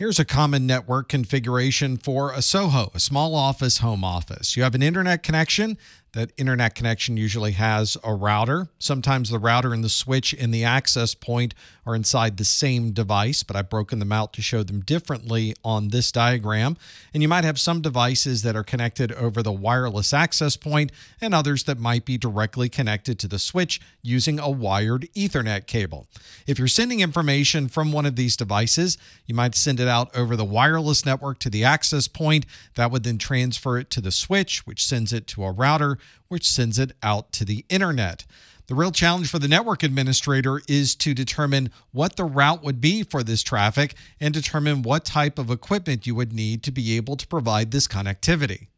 Here's a common network configuration for a SOHO, a small office, home office. You have an internet connection. That internet connection usually has a router. Sometimes the router and the switch and the access point are inside the same device, but I've broken them out to show them differently on this diagram. And you might have some devices that are connected over the wireless access point and others that might be directly connected to the switch using a wired Ethernet cable. If you're sending information from one of these devices, you might send it out over the wireless network to the access point. That would then transfer it to the switch, which sends it to a router, which sends it out to the internet. The real challenge for the network administrator is to determine what the route would be for this traffic and determine what type of equipment you would need to be able to provide this connectivity.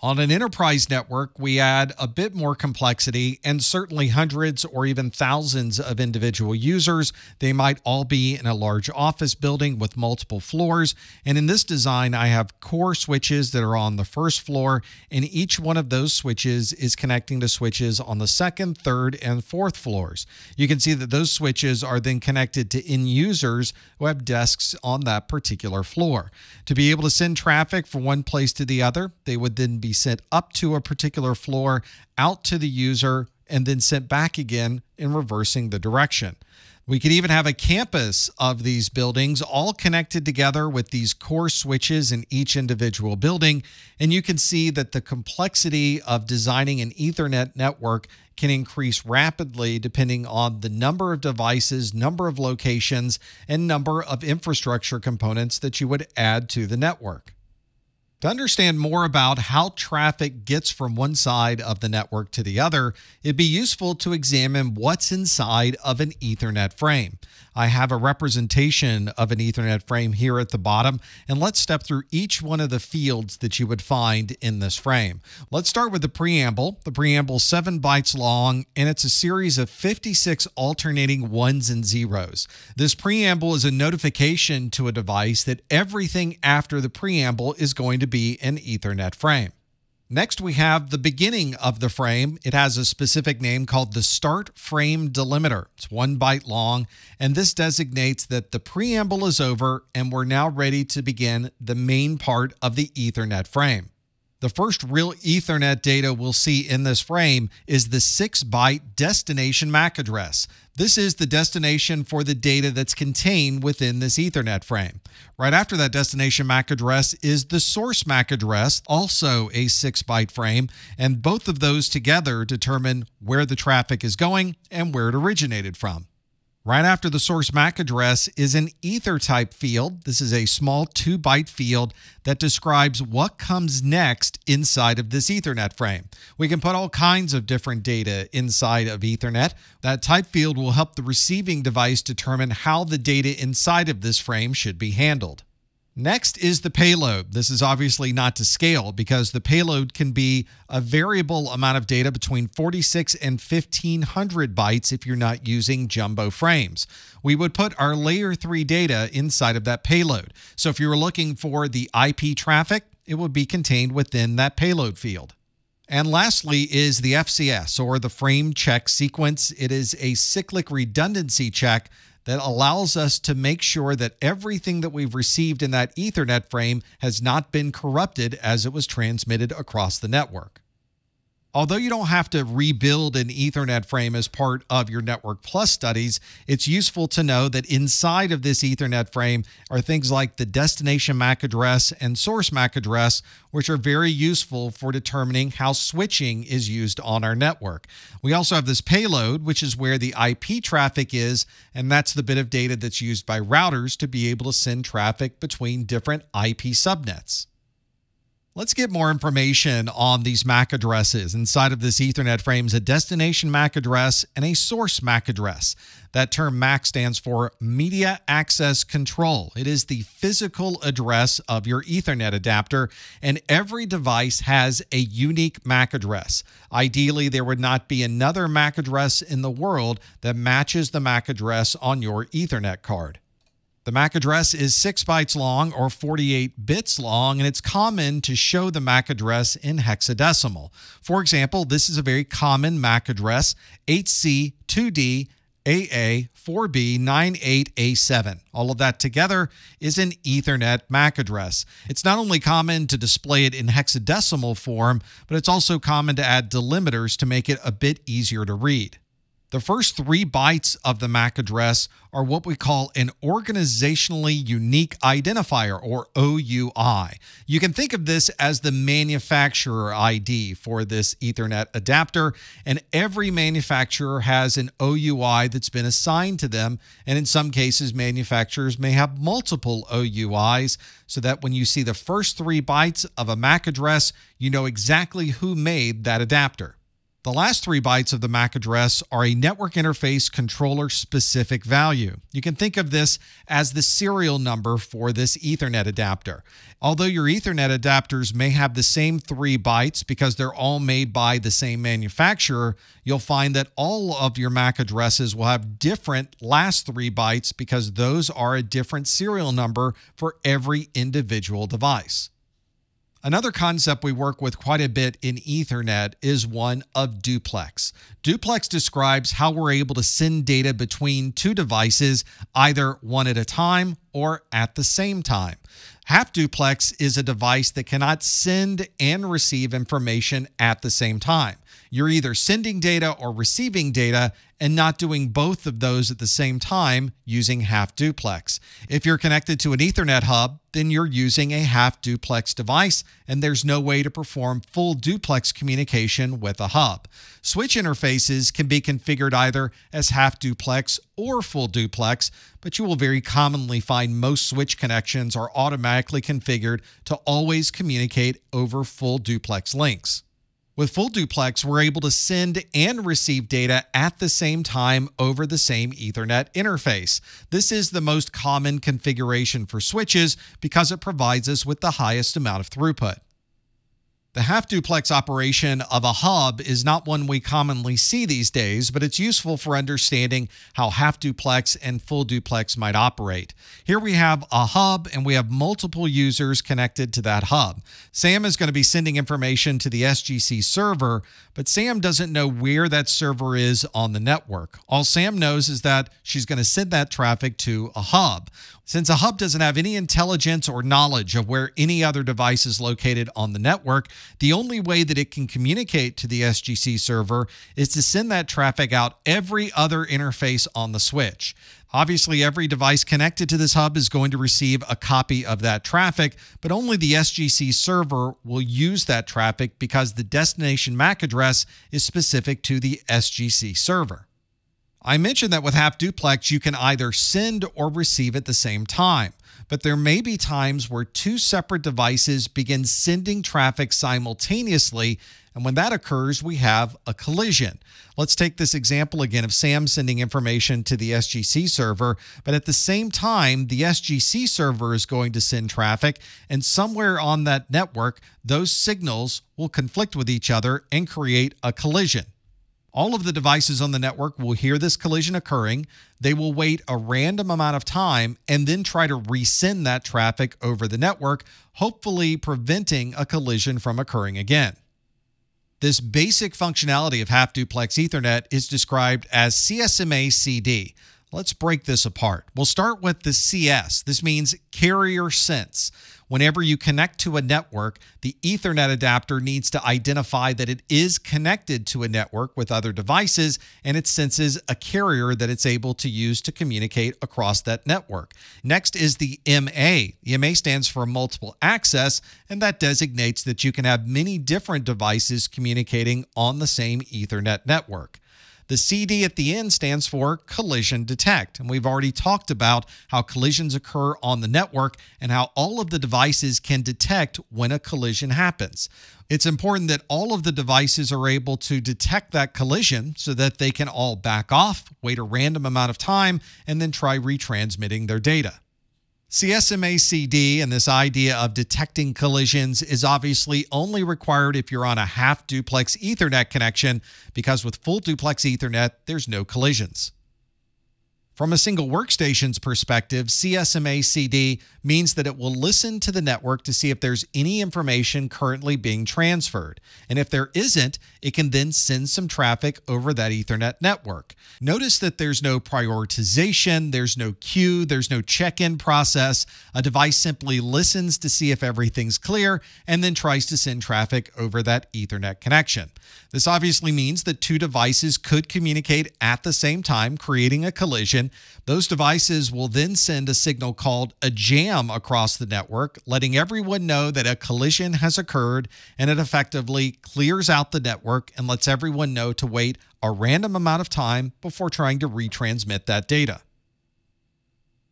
On an enterprise network, we add a bit more complexity and certainly hundreds or even thousands of individual users. They might all be in a large office building with multiple floors. And in this design, I have core switches that are on the first floor, and each one of those switches is connecting to switches on the second, third, and fourth floors. You can see that those switches are then connected to end users who have desks on that particular floor. To be able to send traffic from one place to the other, they would then be sent up to a particular floor, out to the user, and then sent back again in reversing the direction. We could even have a campus of these buildings all connected together with these core switches in each individual building. And you can see that the complexity of designing an Ethernet network can increase rapidly depending on the number of devices, number of locations, and number of infrastructure components that you would add to the network. To understand more about how traffic gets from one side of the network to the other, it'd be useful to examine what's inside of an Ethernet frame. I have a representation of an Ethernet frame here at the bottom, and let's step through each one of the fields that you would find in this frame. Let's start with the preamble. The preamble is 7 bytes long, and it's a series of 56 alternating ones and zeros. This preamble is a notification to a device that everything after the preamble is going to be an Ethernet frame. Next, we have the beginning of the frame. It has a specific name called the start frame delimiter. It's 1 byte long, and this designates that the preamble is over and we're now ready to begin the main part of the Ethernet frame. The first real Ethernet data we'll see in this frame is the 6 byte destination MAC address. This is the destination for the data that's contained within this Ethernet frame. Right after that destination MAC address is the source MAC address, also a 6 byte frame, and both of those together determine where the traffic is going and where it originated from. Right after the source MAC address is an ether type field. This is a small 2 byte field that describes what comes next inside of this Ethernet frame. We can put all kinds of different data inside of Ethernet. That type field will help the receiving device determine how the data inside of this frame should be handled. Next is the payload. This is obviously not to scale because the payload can be a variable amount of data between 46 and 1500 bytes if you're not using jumbo frames. We would put our layer 3 data inside of that payload. So if you were looking for the IP traffic, it would be contained within that payload field. And lastly is the FCS, or the frame check sequence. It is a cyclic redundancy check that allows us to make sure that everything that we've received in that Ethernet frame has not been corrupted as it was transmitted across the network. Although you don't have to rebuild an Ethernet frame as part of your Network Plus studies, it's useful to know that inside of this Ethernet frame are things like the destination MAC address and source MAC address, which are very useful for determining how switching is used on our network. We also have this payload, which is where the IP traffic is, and that's the bit of data that's used by routers to be able to send traffic between different IP subnets. Let's get more information on these MAC addresses. Inside of this Ethernet frame is a destination MAC address and a source MAC address. That term MAC stands for Media Access Control. It is the physical address of your Ethernet adapter, and every device has a unique MAC address. Ideally, there would not be another MAC address in the world that matches the MAC address on your Ethernet card. The MAC address is 6 bytes long, or 48 bits long, and it's common to show the MAC address in hexadecimal. For example, this is a very common MAC address, 8C2D AA4B98A7. All of that together is an Ethernet MAC address. It's not only common to display it in hexadecimal form, but it's also common to add delimiters to make it a bit easier to read. The first 3 bytes of the MAC address are what we call an organizationally unique identifier, or OUI. You can think of this as the manufacturer ID for this Ethernet adapter, and every manufacturer has an OUI that's been assigned to them, and in some cases, manufacturers may have multiple OUIs, so that when you see the first 3 bytes of a MAC address, you know exactly who made that adapter. The last 3 bytes of the MAC address are a network interface controller-specific value. You can think of this as the serial number for this Ethernet adapter. Although your Ethernet adapters may have the same 3 bytes because they're all made by the same manufacturer, you'll find that all of your MAC addresses will have different last 3 bytes because those are a different serial number for every individual device. Another concept we work with quite a bit in Ethernet is one of duplex. Duplex describes how we're able to send data between two devices, either one at a time or at the same time. Half duplex is a device that cannot send and receive information at the same time. You're either sending data or receiving data and not doing both of those at the same time using half duplex. If you're connected to an Ethernet hub, then you're using a half duplex device, and there's no way to perform full duplex communication with a hub. Switch interfaces can be configured either as half duplex or full duplex, but you will very commonly find most switch connections are automatically configured to always communicate over full duplex links. With full duplex, we're able to send and receive data at the same time over the same Ethernet interface. This is the most common configuration for switches because it provides us with the highest amount of throughput. The half-duplex operation of a hub is not one we commonly see these days, but it's useful for understanding how half-duplex and full-duplex might operate. Here we have a hub, and we have multiple users connected to that hub. Sam is going to be sending information to the SGC server, but Sam doesn't know where that server is on the network. All Sam knows is that she's going to send that traffic to a hub. Since a hub doesn't have any intelligence or knowledge of where any other device is located on the network, the only way that it can communicate to the SGC server is to send that traffic out every other interface on the switch. Obviously, every device connected to this hub is going to receive a copy of that traffic, but only the SGC server will use that traffic because the destination MAC address is specific to the SGC server. I mentioned that with half duplex, you can either send or receive at the same time, but there may be times where two separate devices begin sending traffic simultaneously, and when that occurs, we have a collision. Let's take this example again of Sam sending information to the SGC server, but at the same time, the SGC server is going to send traffic, and somewhere on that network, those signals will conflict with each other and create a collision. All of the devices on the network will hear this collision occurring. They will wait a random amount of time and then try to resend that traffic over the network, hopefully preventing a collision from occurring again. This basic functionality of half-duplex Ethernet is described as CSMA/CD. Let's break this apart. We'll start with the CS. This means carrier sense. Whenever you connect to a network, the Ethernet adapter needs to identify that it is connected to a network with other devices, and it senses a carrier that it's able to use to communicate across that network. Next is the MA. The MA stands for multiple access, and that designates that you can have many different devices communicating on the same Ethernet network. The CD at the end stands for collision detect, and we've already talked about how collisions occur on the network and how all of the devices can detect when a collision happens. It's important that all of the devices are able to detect that collision so that they can all back off, wait a random amount of time, and then try retransmitting their data. CSMA/CD and this idea of detecting collisions is obviously only required if you're on a half-duplex Ethernet connection, because with full-duplex Ethernet, there's no collisions. From a single workstation's perspective, CSMA/CD means that it will listen to the network to see if there's any information currently being transferred. And if there isn't, it can then send some traffic over that Ethernet network. Notice that there's no prioritization, there's no queue, there's no check-in process. A device simply listens to see if everything's clear and then tries to send traffic over that Ethernet connection. This obviously means that two devices could communicate at the same time, creating a collision. Those devices will then send a signal called a jam across the network, letting everyone know that a collision has occurred, and it effectively clears out the network and lets everyone know to wait a random amount of time before trying to retransmit that data.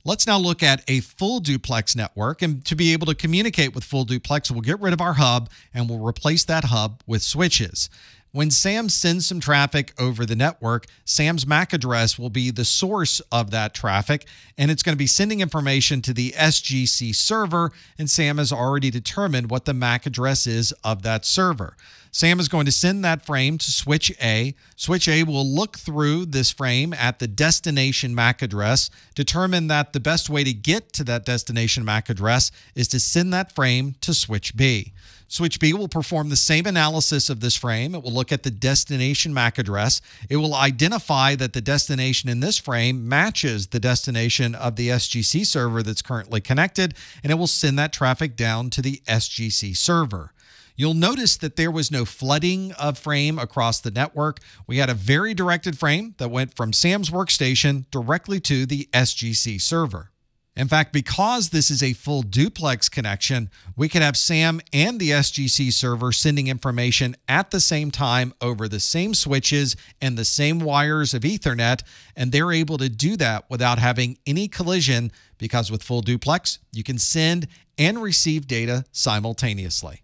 Let's now look at a full duplex network, and to be able to communicate with full duplex, we'll get rid of our hub and we'll replace that hub with switches. When SAM sends some traffic over the network, SAM's MAC address will be the source of that traffic, and it's going to be sending information to the SGC server, and SAM has already determined what the MAC address is of that server. SAM is going to send that frame to switch A. Switch A will look through this frame at the destination MAC address, determine that the best way to get to that destination MAC address is to send that frame to switch B. Switch B will perform the same analysis of this frame. It will look at the destination MAC address. It will identify that the destination in this frame matches the destination of the SGC server that's currently connected, and it will send that traffic down to the SGC server. You'll notice that there was no flooding of frame across the network. We had a very directed frame that went from SAM's workstation directly to the SGC server. In fact, because this is a full duplex connection, we could have SAM and the SGC server sending information at the same time over the same switches and the same wires of Ethernet, and they're able to do that without having any collision because with full duplex, you can send and receive data simultaneously.